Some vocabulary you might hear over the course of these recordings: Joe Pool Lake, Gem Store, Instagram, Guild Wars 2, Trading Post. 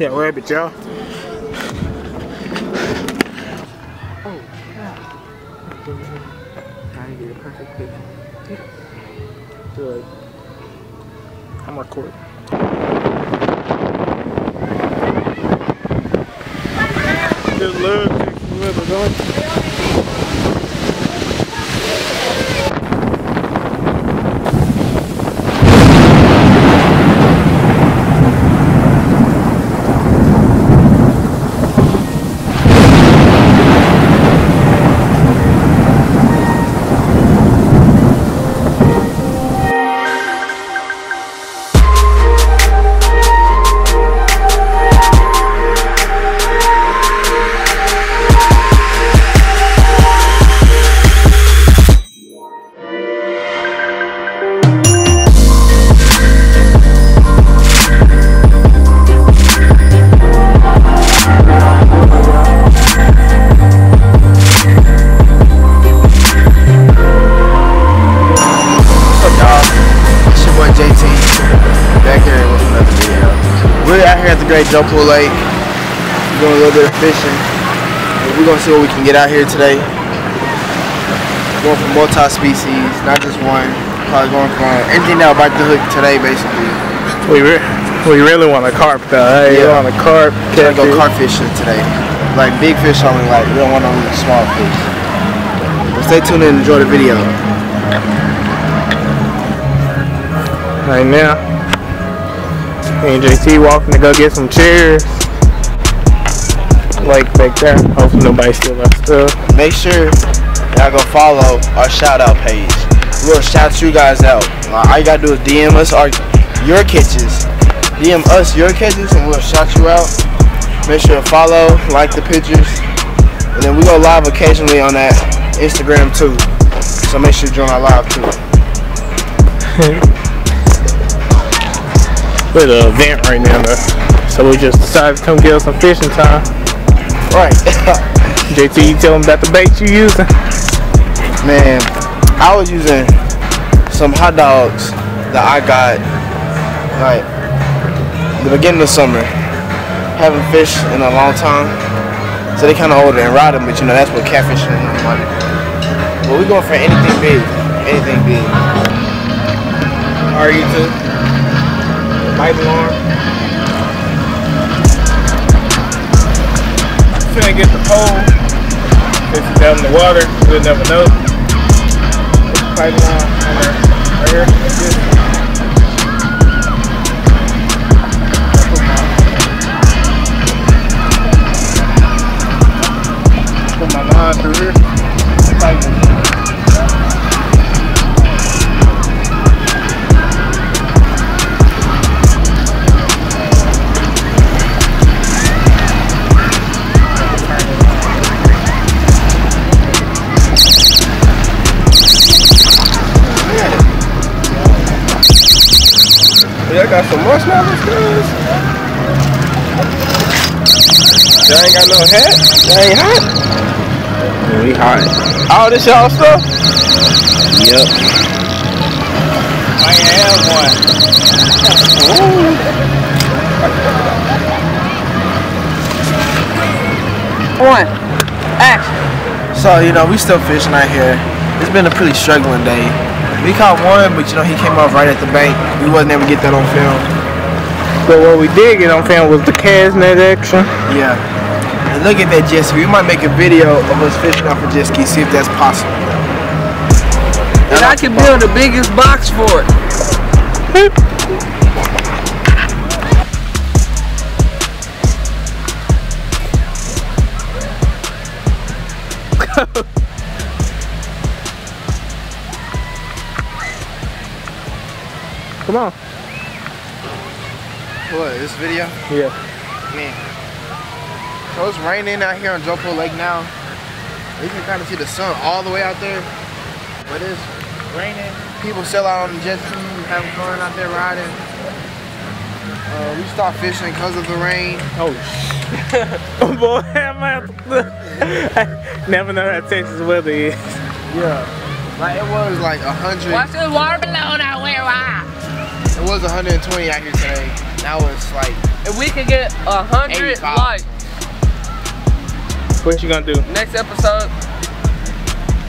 That rabbit, y'all. Oh, yeah. I didn't get a perfect picture. Good. I'm recording. Good luck. Where we're going. Great Joe Pool Lake, doing a little bit of fishing. We're gonna see what we can get out here today. Going for multi-species, not just one. Probably going for anything that will bite the hook today, basically. We really want a carp though. Hey, yeah. We want a carp. We're gonna go carp fishing today. Like big fish only. Like we don't want no small fish. But stay tuned and enjoy the video. Right now. And JT walking to go get some chairs. Like back there. Hopefully nobody steals our stuff. Make sure y'all go follow our shout out page. We'll shout you guys out. All you gotta do is DM us your catches. DM us your catches and we'll shout you out. Make sure to follow, like the pictures. And then we go live occasionally on that Instagram too. So make sure you join our live too. We're at an event right now though, so we just decided to come get us some fishing time. Right. JT, you tell them about the bait you using. Man, I was using some hot dogs that I got like the beginning of summer. Haven't fished in a long time, so they kind of older and rotting, but you know that's what catfishing is like. But we're going for anything big, anything big. All right, YouTube. Light alarm. I'm finna get the pole. If it's down in the water, we'll never know. Light alarm right here. That's it. Put my line through here. Tighten it. I got some marshmallows, guys. Y'all ain't got no hat. Y'all ain't hot. Yeah, we hot. All this y'all stuff? Yep. I ain't have one. Ooh. One. Action. So, you know, we still fishing out here. It's been a pretty struggling day. We caught one, but you know, he came off right at the bank. We wasn't able to get that on film. But what we did get on film was the cast net action. Yeah. And look at that jet ski. We might make a video of us fishing off a jet ski, see if that's possible. And I can build the biggest box for it. Come on. What, this video? Yeah. Man. So it's raining out here on Joe Pool Lake now. You can kind of see the sun all the way out there. But it's raining. People sell out on the jet ski, having fun out there riding. We stopped fishing because of the rain. Oh, oh boy, I never know how Texas weather is. Yeah. Like it was like 100. Watch the water balloon out where I. It was 120 out here today. Now it's like, if we could get 100 likes. What you gonna do? Next episode,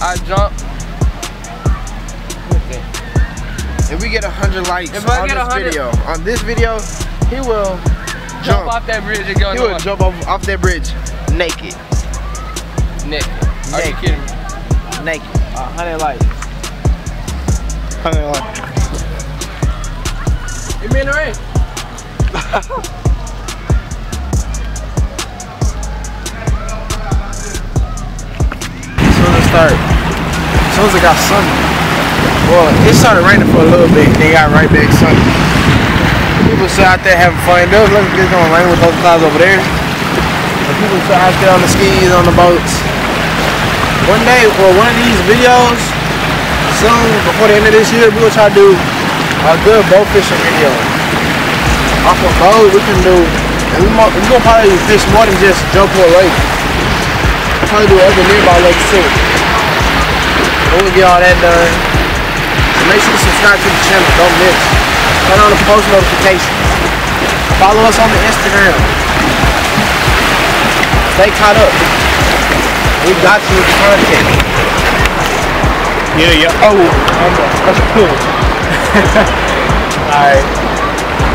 I jump. If we get 100 likes on this video, he will jump off that bridge and go. He will jump off that bridge naked. Naked. Are you kidding me? Naked. 100 likes. 100 likes. Get me in the rain. As soon as it got sunny. Well, it started raining for a little bit, then got right back sunny. People still out there having fun. There was like it's gonna rain with those clouds over there. But people still out there on the skis, on the boats. One day, for one of these videos, soon before the end of this year, we will try to do a good bow fishing video. Off of bows, we can do, and we're gonna probably fish more than just Joe Pool Lake. We'll probably do other nearby lakes too. But we'll get all that done. So make sure you subscribe to the channel, don't miss. Turn on the post notifications. Follow us on the Instagram. Stay caught up. We got you content. Yeah, yeah. Oh, that's cool. Alright.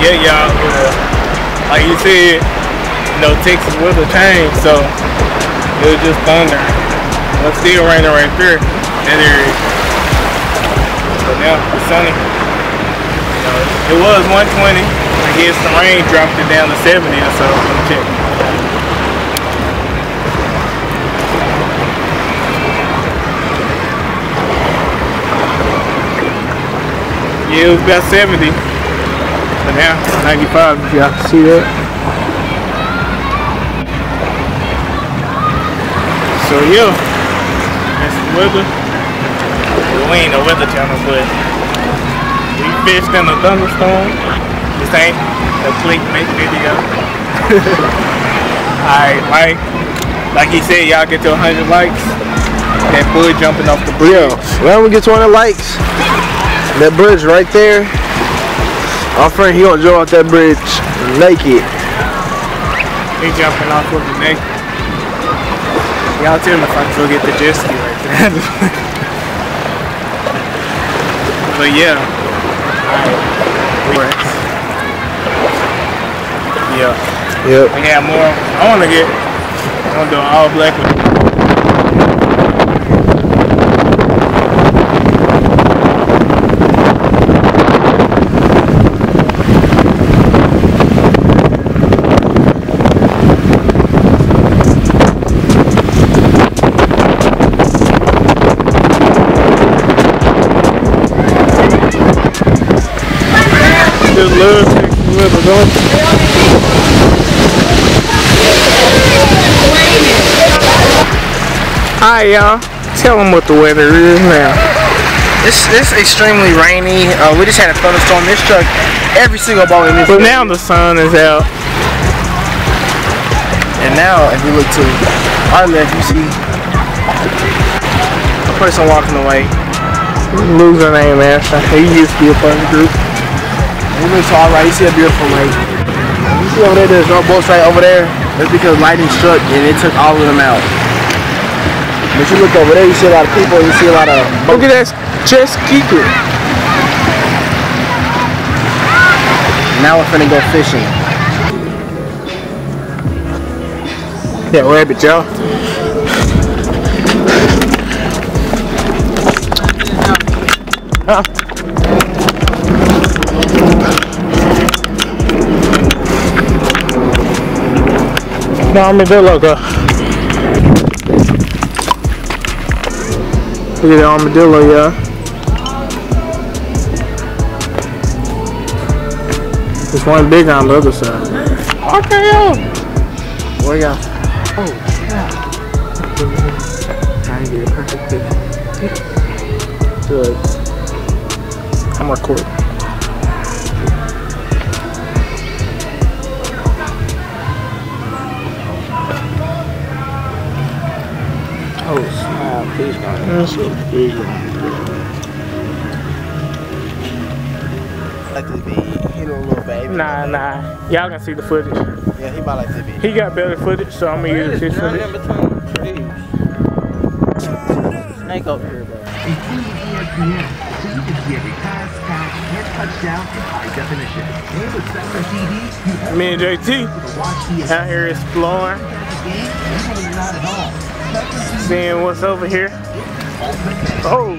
Yeah, y'all. Yeah. Like you said, you know, Texas weather changed, so it was just thunder. It's still raining right there, that area. So now it's sunny. You know, it was 120. I guess the rain dropped it down to 70 or so. I'm checking. Yeah, it was about 70, but now 95, if y'all can see that. So yeah, that's the weather. We ain't no weather channel, but we fished in a thunderstorm. This ain't a clickbait video. Alright, like he said, y'all get to 100 likes. That boy jumping off the bridge. Yeah, well, we get to 100 likes. That bridge right there, our friend, he gonna jump off that bridge naked. He jumping off of the naked. Y'all tell him if I can go get the jet ski right there. But yeah. Alright. Yeah. Yep. We got more. I'm gonna do an all black one. Love Texas weather, don't you? Alright y'all, tell them what the weather is now. It's extremely rainy. We just had a thunderstorm. This truck, every single ball in this truck. But now the sun is out. And now, if you look to our left, you see a person walking away. Loser name, man. He used to be a part of the group. Alright, you see a beautiful lake. You see over there, there's no boats right over there. That's because lightning struck and it took all of them out. But you look over there, you see a lot of people, you see a lot of boats. Look at that jet ski. Now we're finna go fishing. Yeah, rabbit, y'all. Huh? No, I'm in the logo. Look at the armadillo, y'all. There's one big on the other side. Okay, yo. Where y'all? Oh, yeah. Trying to get a perfect picture. Good. I'm recording. Oh, small fish. That's a big one. Nah. Y'all can see the footage. Yeah, he might like to be. He got better footage, so I'm gonna use his footage. Snake up here, bro. Me and JT out here exploring, seeing what's over here. Oh.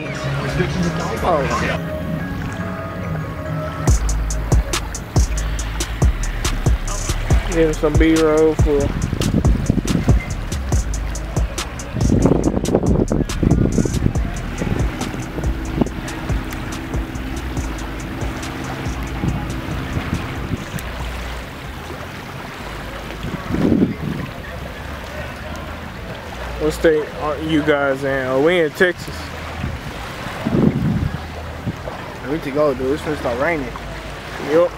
Give some B-roll for what state are you guys in? Are we in Texas? We need to go, dude. It's gonna start raining. Yup.